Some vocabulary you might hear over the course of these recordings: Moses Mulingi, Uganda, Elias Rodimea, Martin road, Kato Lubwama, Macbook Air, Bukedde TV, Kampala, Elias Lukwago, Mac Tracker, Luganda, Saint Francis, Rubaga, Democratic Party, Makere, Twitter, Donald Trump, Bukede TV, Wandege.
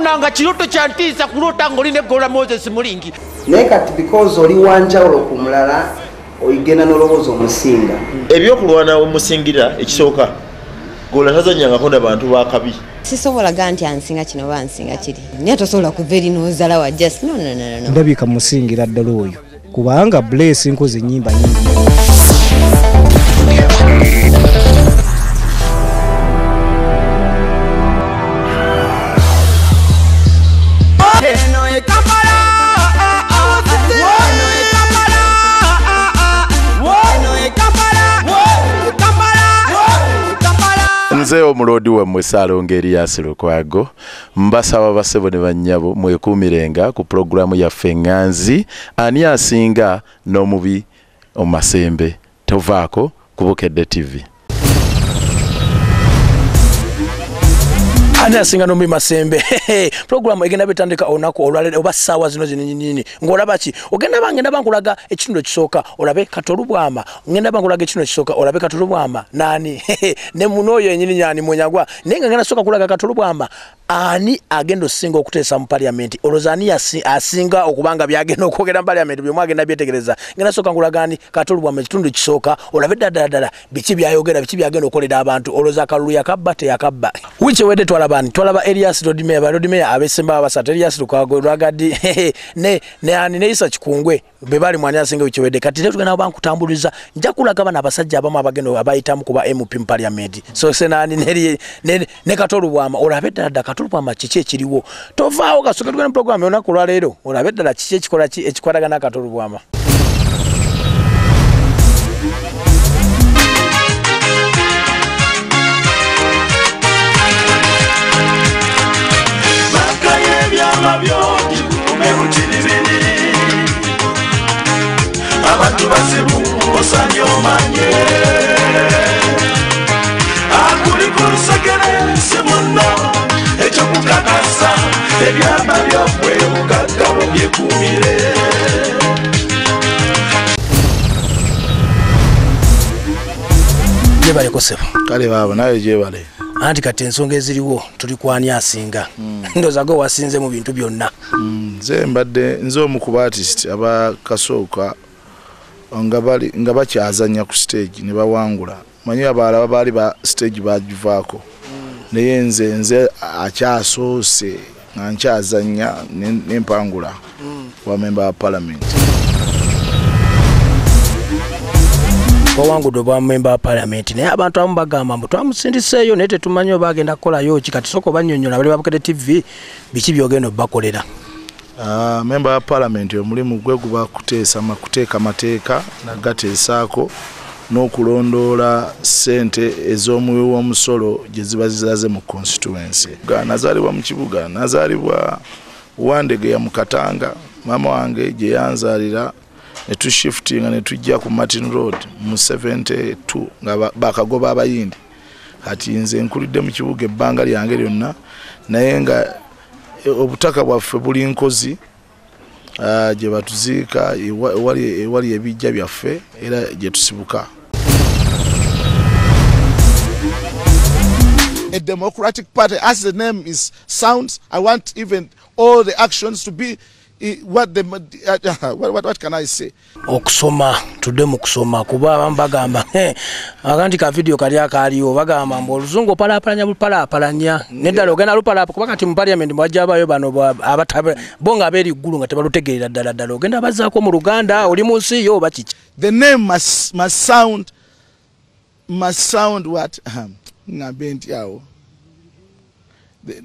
yalunanga kiruto kya ntiisa kulota ng'olina eggwolwa Moses Mulingi. Naye kati because oli wanjawulo ku mulala oyigena n'olowooza omusinga. Ebyokulwana omusingira ekisooka gola tazanyangako n'abantu bakabi. Sisobola ganti ansinga kino bansinga kiri. Naye tosobola kubeera n'ozala wa just no. Ndabika musingira ddala oyo kubanga blessing nkoze nnyimba nyingi. Nzeo mlodi wa mwisalo ngeri ya silukwago mbasa wabasebo ni wanyabo mwekumirenga ku programu ya fenganzi ania singa no mubi omasembe tovako kubukedde TV ana singa no mimasembe programu egenda betandika onako olwalele oba sawa zino zininini ngolaba ki ogenda bangenda bangulaga ekitundu kisoka olabe Kato Lubwama ngenda bangulaga ekitundu kisoka olabe Kato Lubwama nani ne munoyo nyininyani monyagwa nenga ngenda soka kulaga Kato Lubwama ani agendo singa okutesa mu parliament olozania asinga okubanga byagenda okwogera mu parliament byomwagenda byetegereza ngenda soka ngulaga ani Kato Lubwama ekitundu kisoka olabe dadadada bichi byayogera bichi byagenda okoleda abantu oloza kaluya kabate yakabba wiche wede twala bani twalaba Elias Rodimea abesemba abasatu Elias Lukwago ragadi ne ani neisa chikungwe bebali mwanya singa wichewede kati tetugana banku tambuliza njakula gaba nabasajja abama abageno abayita mu kuba MP mu parliament so sena ani ne Kato Lubwama olabeda da Kato Lubwama chiche chiriwo tovao gasoka tugana program yona kulwa lero olabeda da chiche chikola chi echikwadaga na Kato Lubwama. Jebale kosebo kale baba naye jebale anti kati ensonga eziriwo tuli kwani asinga ndozago wasinze mu bintu byonna nze mbadde nzo mukuba artist aba kasooka ngabali ngabachi azanya ku stage ne bawangula manyi abala babali ba stage bajuvako ne yenze nze akyasose nganchazanya nempangula wa member of parliament wangu doba member parliament naye abantu amubagamba mbu twamusindiseeyo naye tetumanyi oba agenda kukola yo ki kati soko banyonyola bali Bukede TV biki byogenda bakolera. Member of parliament omulimu gwe guba kuteesa makuteeka mateeka nagateesaako n'okulondoola ssente ez'omuwi w'omusolo gye ziba zizaze mu constituency. Nazaalibwa mu kibuga, nazaalibwa Wandege ya Mukatanga, mama wange gye yanzaalira ne tushiftinga ne tujja ku Martin road mu 72 nga bakagoba abayindi. Kati nze nkulidde mu kibuga ebbanga lyange lyonna naye nga obutaka bwaffe buli nkozi gye batuziika ewali ebijja byaffe era gye tusibuka. A Democratic Party, as the name is sounds, I want even all the actions to be what the what can I say? Okusoma tudemu kusoma kuba mbagamba akanti ka video kali akaliyo bagamba mbuluzungu pala palanya nedalo gena lupala kuba kati mu parliament mwajaba yo bano abatabe bonga beri gulu ngatabalutegerera daladalo genda bazako mu Luganda oli munsi yo bachichi. The name must sound what ngabenti yao. The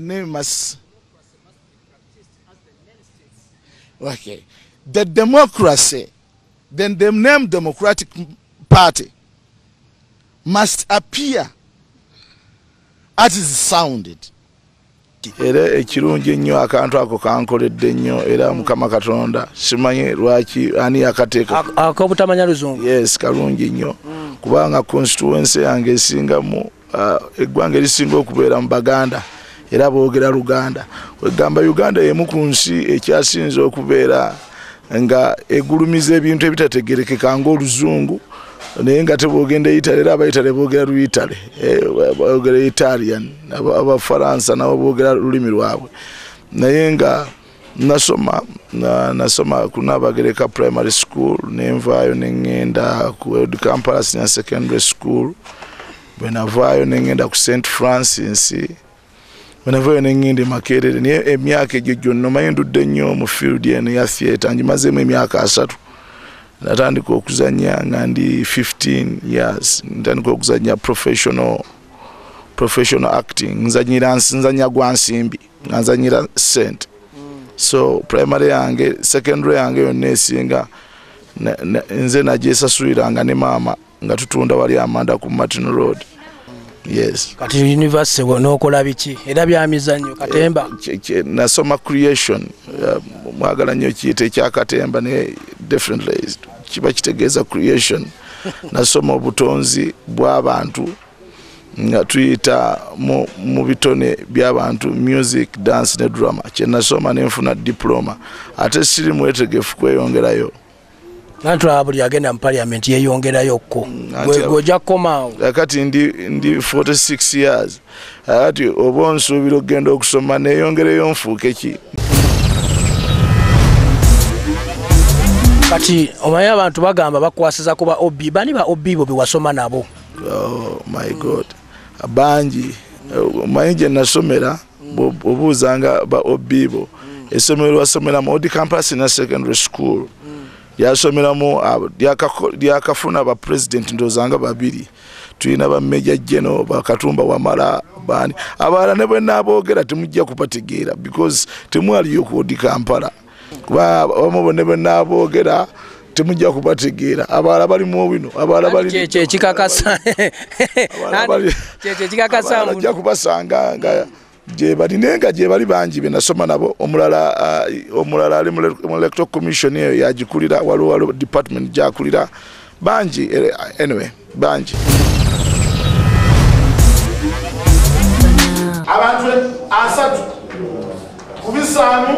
name must. Okay, the democracy, then the name Democratic Party must appear as it sounded. Era ekirungi ennyo akantu ako kankoledde nnyo era Mukama Katonda simanye lwaki ani akateeka akobutamanya luzungu. Yes, kalungi nnyo kubanga constituency yange esingamu eggwanga erisinga okubeera mu Baganda era boogera Luganda. Wegamba Uganda yemu ku nsi ekyasinze okubeera nga egulumiza ebintu ebitategerekeka ng'oluzungu Nenga tebogende Italy abayitale bogera lu Italy bogera Italian aba Faransa nabo bogera lulimi lwabwe nayenga nasoma kuna bagereka primary school nemvayo nengenda ku Kampala senior secondary school benavayo nengenda ku Saint Francis benavayo nengende Makere ne emyaka ejjo no mayindudde nnyo mu field ene ya theater njimazemu emyaka 3 natandika okuzannya nga ndi 15 years ntandika okuzannya professional acting nzanyira gwansimbi nzanyira cent so primary yange secondary yange yonesinga nze najesasuliranga ne mama nga tutunda wali amanda ku Martin road yes kati university wonokola biki era byamizanyo katemba nasoma creation mwagala nnyo kiyite kya katemba ne different ways kiba kitegeza creation nasoma obutonzi bw'abantu nga tuyita mu bitone by'abantu music dance ne drama kye nasoma nenfuna diploma ate siri mwetegefu kweyongerayo Nantu abuli agenda mu parliament yeyongerayo ko goja koma akati ndi 46 years ati obonso biro genda okusoma ne yongerayo mfuke ki kati omaya abantu bagamba bakwasiza kuba obi bani ba obi bo biwasoma nabo oh my god abanji manje nasomera obuzanga ba obi bo esomero wasomera mu Odi campus na secondary school yasomeramu yakafuna ba president ndozanga babiri tuina ba major general bakatumba wamala bani abara nebwe nabogera timujja kupategera because timwali yokodi Kampala kuba omo nebwe nabogera timujja kupategera abara bali mu wino abara bali cheche chikakasa cheche chikakasa mujja kubasanga nga je bali banji benasoma nabo omulala ali mu electoral commission yajikulira walo department jakulira banji anyway banji abantu asatu kubisanu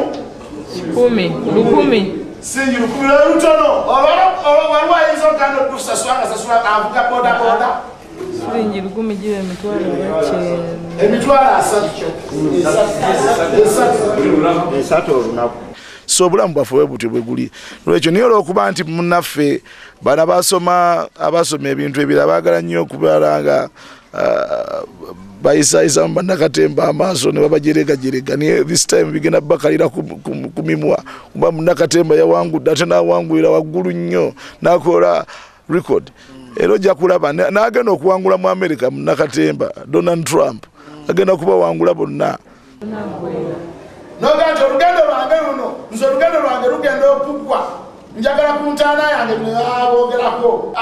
10 sinyi kubira rutono walo wayizo kando kusaswanga avuka boda Sinji lugumi jiwe mitwala yache emitwala asatu olunaku so obulamu bwaffe bwe buti bwe guli lwekyo niyo olwokuba nti munnaffe bana abasoma ebintu ebira baagala nnyo okubalanga bayisaayiza mu bannakatemba amaaso ne babajerega niye this time bigenda bakalira ku mimwa kuba munnakatemba yawangudde ate n'awangulira waggulu nnyo n'akola record ero jakulaba nagenda okuwangula mu America munakatemba Donald Trump agenda kuba wangula bonna nogato Luganda lwange uno nzo Luganda lwange lugenda okugwa njagala kuntana yange bwogerako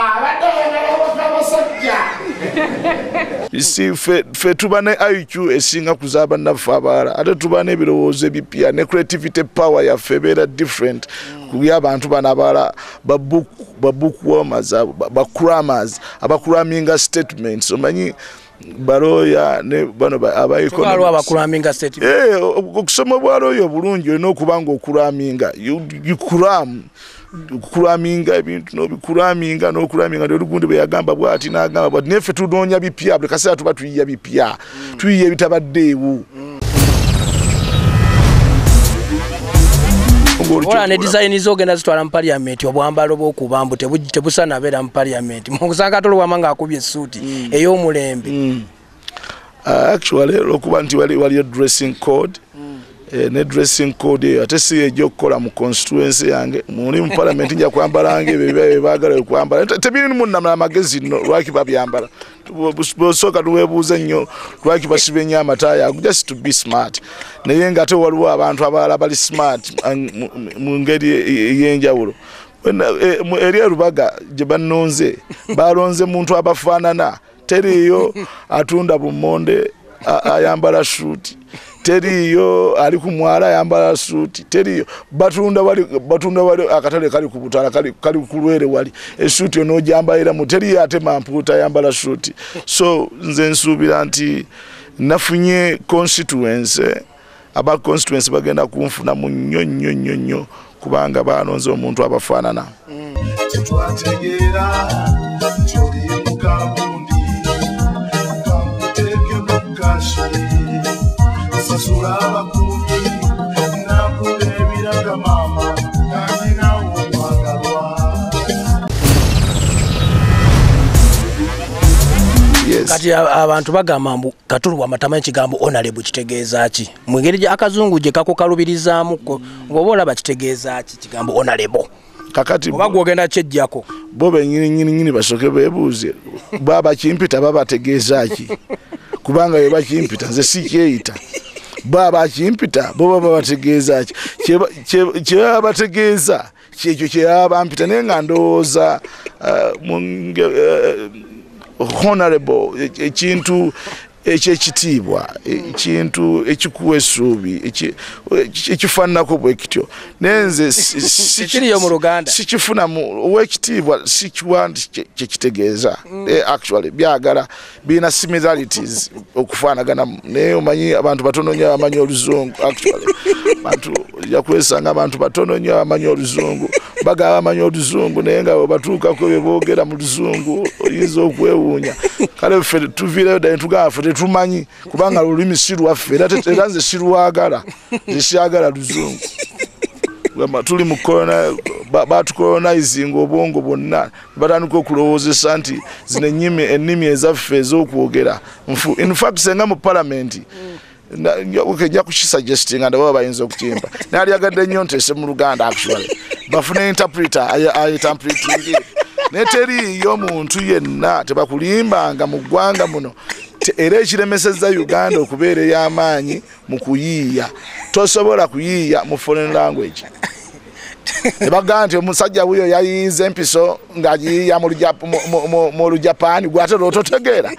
fe tubane IQ esinga kuzaba naffe abara ate tubane ebirowoozo ebipya ne creativity power ya febera different kuya abantu banabala bakuramaz abakuraminga statements omanyi baroya ne bano abayikona balo abakuraminga statement okusoma bwaroyo bulungi olina okubanga okuraminga kuraminga ebintu n'obikuraminga n'okuraminga n'olugundi bwe yagamba bw'ati n'agamba bw'ati neffe tudoonya bipya buli kaseera tuba tuyiya bipya tuyiya ebitabaddeewo Ora ne design izogenda zitwala mu parliament obwambalo bw'okubambu tebusana beera mu parliament mukusanga Kato Lubwama nga akubye suuti ey'omulembe actually lokuba nti wali dressing code ne dressing code ate si ejokola mu constituency yange muli mu parliament nja kwambalange bebe bagala kwambala tebiri munna amagezi no lwaki babyambala tubosoka tuwebuuza nnyo lwaki basibenya amataya just to be smart naye nga ate waliwo abantu abalala bali smart mu ngeri yenjawulo eriya Rubaga gye bannonze balonze muntu abafaanana teriyo atunda bumonde ayambala suuti teriyo ali ku mwala yambala suuti teriyo batunda wali akatale kali ku butala kali kulwere wali esuuti ono jamba era muteri ate mamputa yambala suuti so nze nsubira nti nafunye constituency aba constituency bagenda kunfuna mu nnyo kubanga banonze omuntu abafaanana Kati abantu bagamba mbu Kato Lubwama tamanyi kigambo honorable kitegeeza ki mwengeri gye akazungu gye kakukalubirizaamu ngobola bakitegeeza ki kigambo honorable kakati bagwo genda kyejjako bobe nyinyi basoke bebuuze baba kimpita baba tegeeza ki kubanga yeba kimpita nze sikeita baba kimpita baba tegeeza ki kyeba tegeeza kyekyo kyaba mpita nenga ndooza honorable ekintu ekyekitibwa ekintu ekikuwesubi ekifanako bwe kityo nenze sikiriyo mu Luganda sikifuna mu wekitibwa sikiwandi kitegeeza actually byagala bina similarities okufanagana neyo manyi abantu batono nya amanyi oluzungu actually bantu yakwesanga abantu batono nya amanyi oluzungu baga amanyi oluzungu nenga batuka ko bebogera mu luzungu izo kwewunya kale fere tuvira da tugafa tumanyi kubanga olulimi sirwa fere ateteranze sirwagala zishagala luzungu wema tuli mu corona batu colonizing obongo bonna batanuko kulowoze santi zine nyime enimi ezaffe zokuogera mfu in fact senga mu parliament ukajja kusuggesting and baba bayinza okutimba nali yagadde nyontese mu Luganda actually bafuna interpreter interpreting neteri yo muntu yenna tebakulimbanga mu gwanga muno era ekiremesezza Uganda okubeera ey'amaanyi mu kuyiiya tosobola kuyiiya mu foreign language ebaga nti omusajja wuyo yayiiza empiso ng'agiyiiya mu Lujapaani gwate lw'ototegeera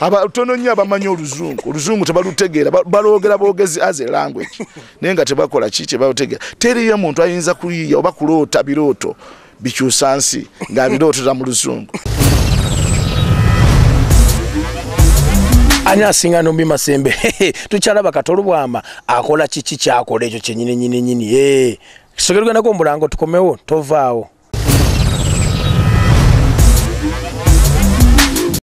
abatono nnyo abamanyi oluzungu oluzungu tebalutegeera balogera boogezi as a language naye nga tebakola ki tebalutegeera teriyo muntu ayinza kuyiiya oba kuloota birooto bikyusa nsi nga birootota mu luzungu anya singa nombi masembe tucharaba Kato Lubwama akola chichi chako lecho chenyine nyine nyine eh sogerwa nakombulango tukomewo tovaawo.